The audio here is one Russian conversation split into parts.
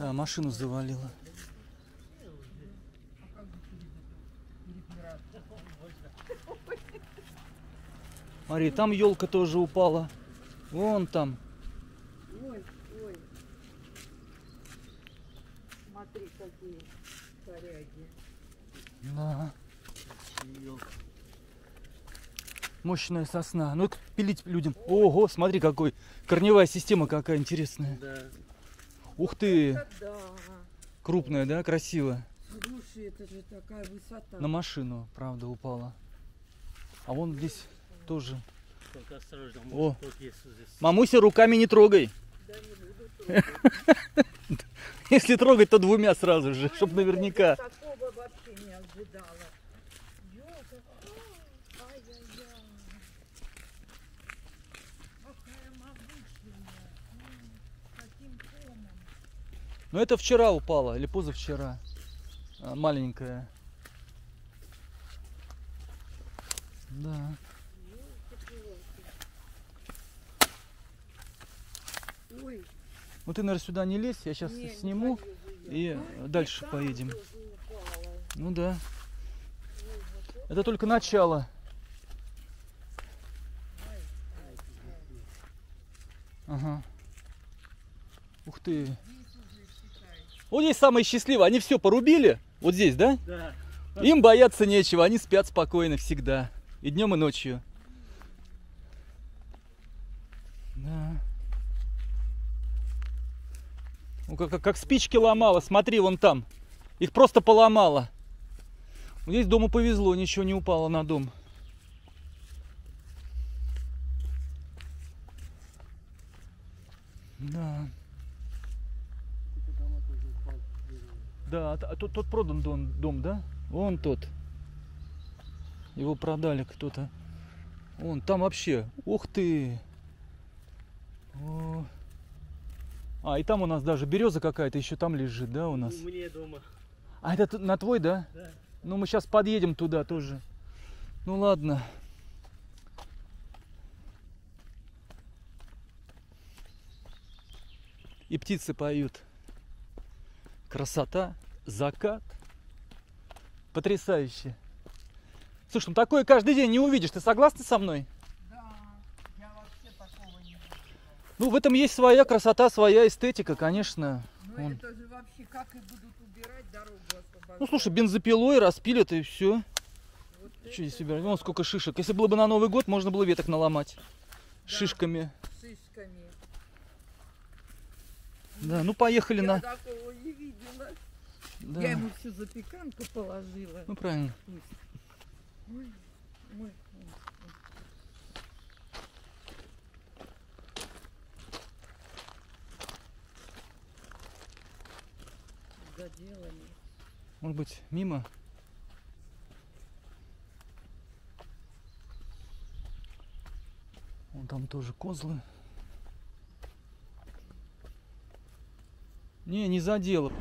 Да, машину завалило. Смотри, там елка тоже упала. Вон там. Ой, ой. Смотри, какие коряги. Да. Мощная сосна. Ну, пилить людям. Ой. Ого, смотри, какой. Корневая система какая интересная. Да. Ух ты. Да. Крупная, да? Красиво. Слушай, это же такая высота. На машину, правда, упала. А вон здесь тоже. Только осторожно. О. Здесь. Мамуся, руками не трогай. Да, не буду трогать. Если трогать, то двумя сразу же, чтобы наверняка. Такого вообще не ожидала. Но это вчера упало, или позавчера. Маленькая. Да. Ой. Ну ты, наверное, сюда не лезь, я сейчас сниму и дальше поедем. Ну да. Это только начало. Ага. Ух ты. Вот здесь самые счастливые, они все порубили, вот здесь, да? Да. Им бояться нечего, они спят спокойно всегда, и днем, и ночью. Да. Ну, как спички ломало, смотри, вон там, их просто поломало. Здесь дому повезло, ничего не упало на дом. Да. Да, а тот продан дом, да? Вон тот. Его продали кто-то. Вон там вообще. Ух ты! О. А, и там у нас даже береза какая-то еще там лежит, да, у нас? У меня дома. А это на твой, да? Да. Ну, мы сейчас подъедем туда тоже. Ну, ладно. И птицы поют. Красота, закат. Потрясающе. Слушай, ну такое каждый день не увидишь. Ты согласна со мной? Да, я вообще такого не видела. Ну, в этом есть своя красота, своя эстетика, конечно. Ну, это же вообще как и будут убирать, дорогу освобождать. Ну, слушай, бензопилой распилят и все. Вот что здесь убирать? Вон сколько шишек. Если было бы на Новый год, можно было веток наломать. Да, шишками. Шишками. Да, ну поехали на... Да. Я ему всю запеканку положила. Ну правильно. Ой. Заделали. Может быть, мимо? Вон там тоже козлы. Не, не задело.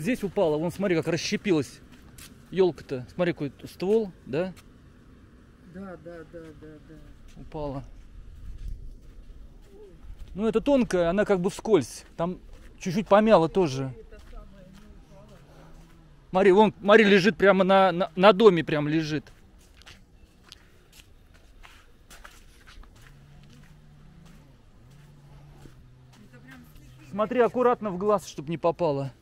вот здесь упала, вон смотри, как расщепилась елка-то. Смотри, какой ствол, да? Да. Упала. Ну, это тонкая, она как бы вскользь. Там чуть-чуть помяла тоже. Смотри, вон, Мари лежит прямо на доме, прям лежит. Смотри, аккуратно в глаз, чтобы не попало.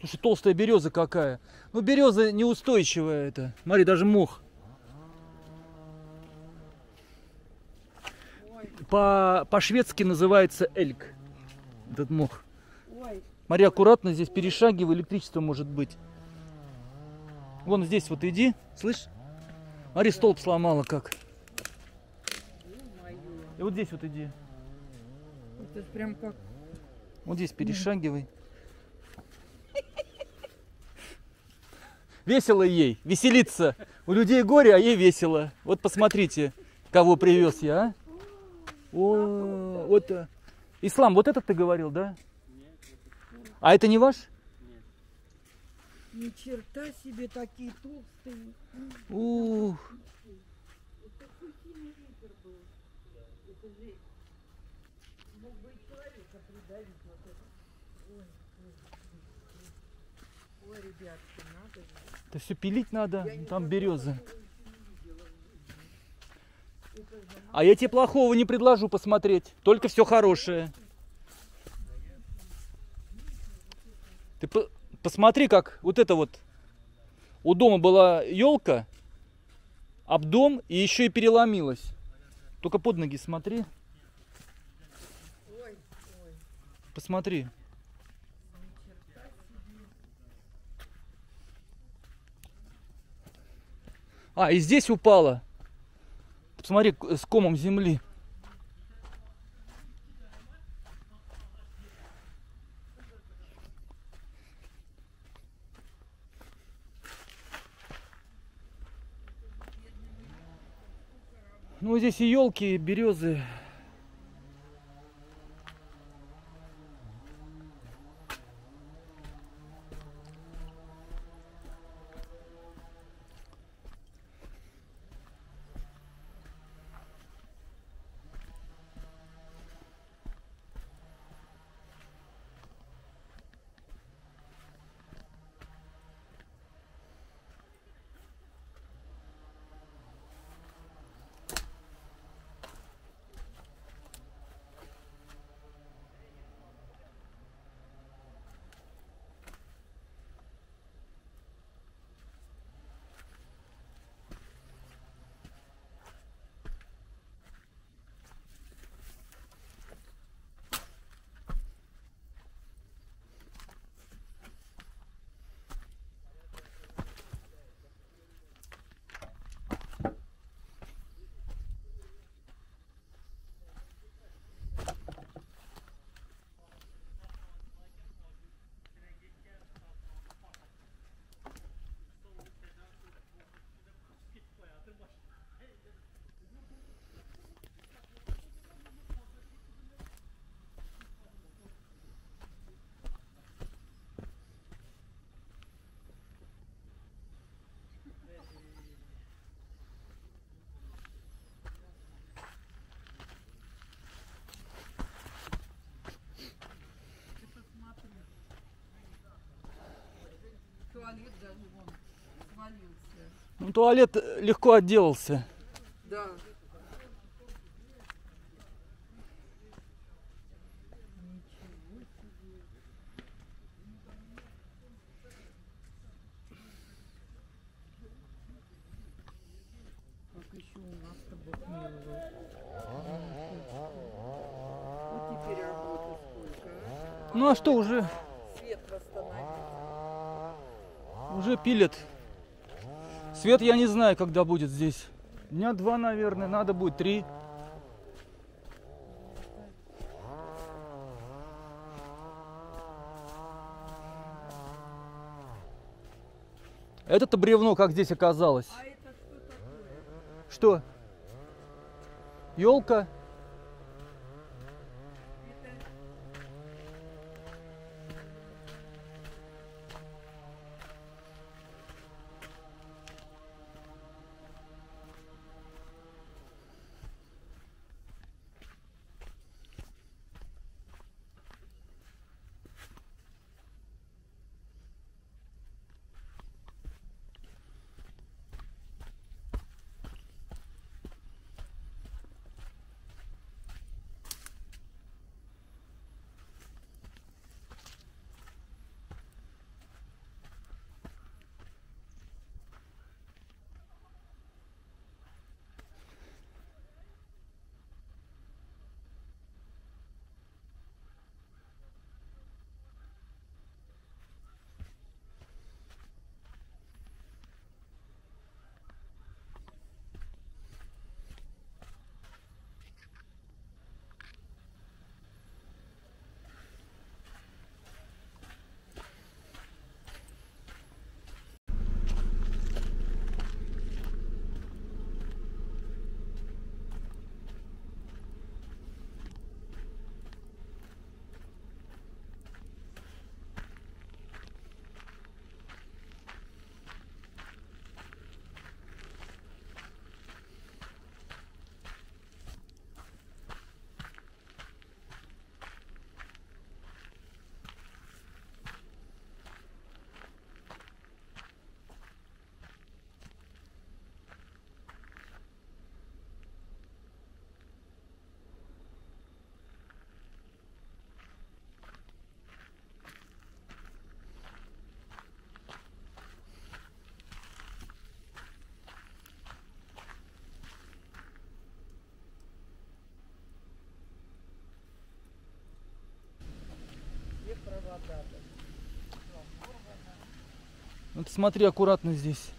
Слушай, толстая береза какая. Ну, береза неустойчивая это. Смотри, даже мох. По-шведски называется эльк. Этот мох. Смотри, аккуратно здесь перешагивай, электричество может быть. Вон здесь вот иди, слышь? Смотри, столб сломала как. И вот здесь вот иди. Это прям как... Вот здесь перешагивай. Весело ей, веселиться. У людей горе, а ей весело. Вот посмотрите, кого привез я, а? О, вот Ислам, вот этот ты говорил, да? А это не ваш? Ни черта себе, такие толстые. Ух. Это все пилить надо, там березы. А я тебе плохого не предложу посмотреть, только все хорошее. Ты посмотри, как вот это вот. У дома была елка, об дом и еще и переломилась. Только под ноги смотри. Посмотри. А, и здесь упала. Посмотри, с комом земли. Ну, здесь и елки, и березы. Туалет даже вон свалился. Ну, туалет легко отделался. Да. Как еще у нас-то бог милый. А теперь работа сколько, а? Ну а что уже? Свет восстановить. Уже пилят. Свет я не знаю, когда будет здесь. Дня два, наверное, надо будет 3. Это-то бревно, как здесь оказалось. А это что такое? Что? Елка? Вот смотри аккуратно здесь.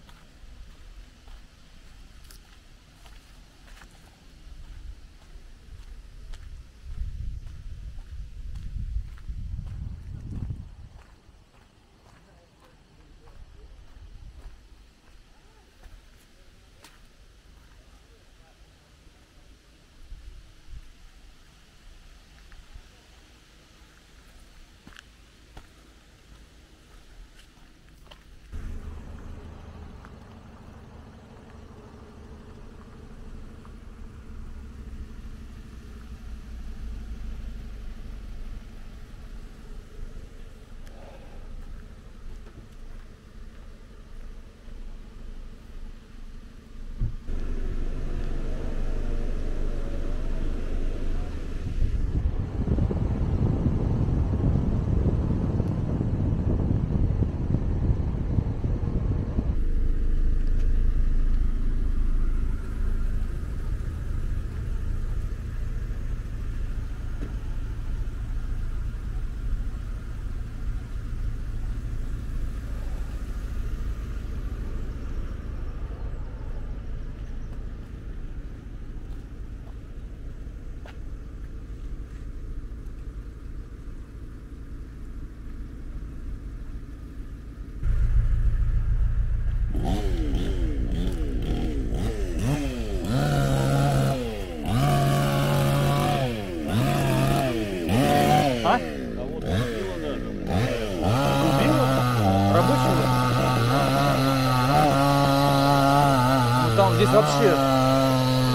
Здесь вообще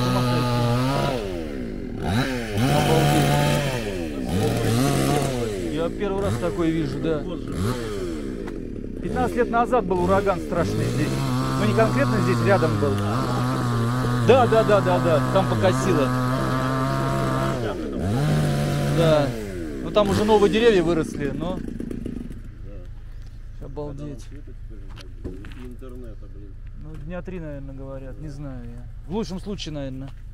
обалдеть. Я первый раз такое вижу, да. 15 лет назад был ураган страшный здесь. Ну не конкретно здесь, рядом был. Да. Там покосило. Да. Ну там уже новые деревья выросли, но. Обалдеть. Интернета, блин. Ну, дня 3, наверное, говорят, не знаю я. В лучшем случае, наверное.